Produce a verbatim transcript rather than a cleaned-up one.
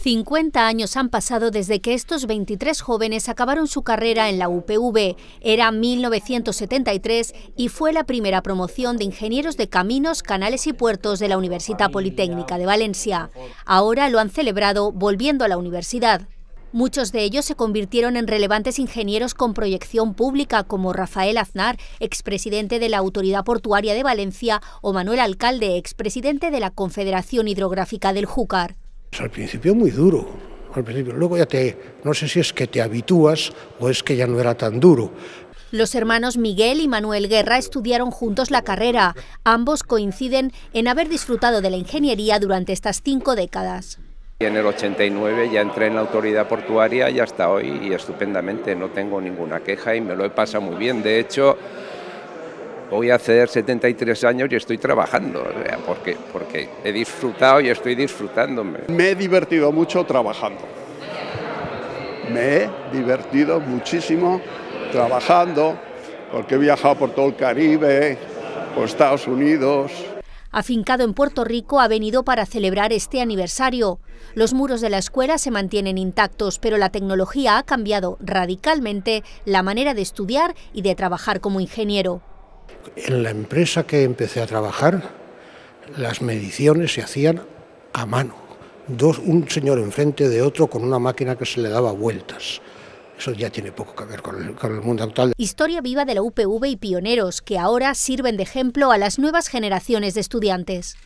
cincuenta años han pasado desde que estos veintitrés jóvenes acabaron su carrera en la U P V. Era mil novecientos setenta y tres y fue la primera promoción de ingenieros de caminos, canales y puertos de la Universitat Politècnica de València. Ahora lo han celebrado volviendo a la universidad. Muchos de ellos se convirtieron en relevantes ingenieros con proyección pública, como Rafael Aznar, expresidente de la Autoridad Portuaria de València, o Manuel Alcalde, expresidente de la Confederación Hidrográfica del Júcar. Al principio muy duro, al principio. Luego ya te, no sé si es que te habitúas o es que ya no era tan duro. Los hermanos Miguel y Manuel Guerra estudiaron juntos la carrera. Ambos coinciden en haber disfrutado de la ingeniería durante estas cinco décadas. En el ochenta y nueve ya entré en la Autoridad Portuaria y hasta hoy y estupendamente, no tengo ninguna queja y me lo he pasado muy bien. De hecho, voy a hacer setenta y tres años y estoy trabajando, o sea, porque, porque he disfrutado y estoy disfrutándome. Me he divertido mucho trabajando, me he divertido muchísimo trabajando, porque he viajado por todo el Caribe, por Estados Unidos. Afincado en Puerto Rico, ha venido para celebrar este aniversario. Los muros de la escuela se mantienen intactos, pero la tecnología ha cambiado radicalmente la manera de estudiar y de trabajar como ingeniero. En la empresa que empecé a trabajar, las mediciones se hacían a mano. Dos, un señor enfrente de otro con una máquina que se le daba vueltas. Eso ya tiene poco que ver con el, con el mundo actual. Historia viva de la U P V y pioneros que ahora sirven de ejemplo a las nuevas generaciones de estudiantes.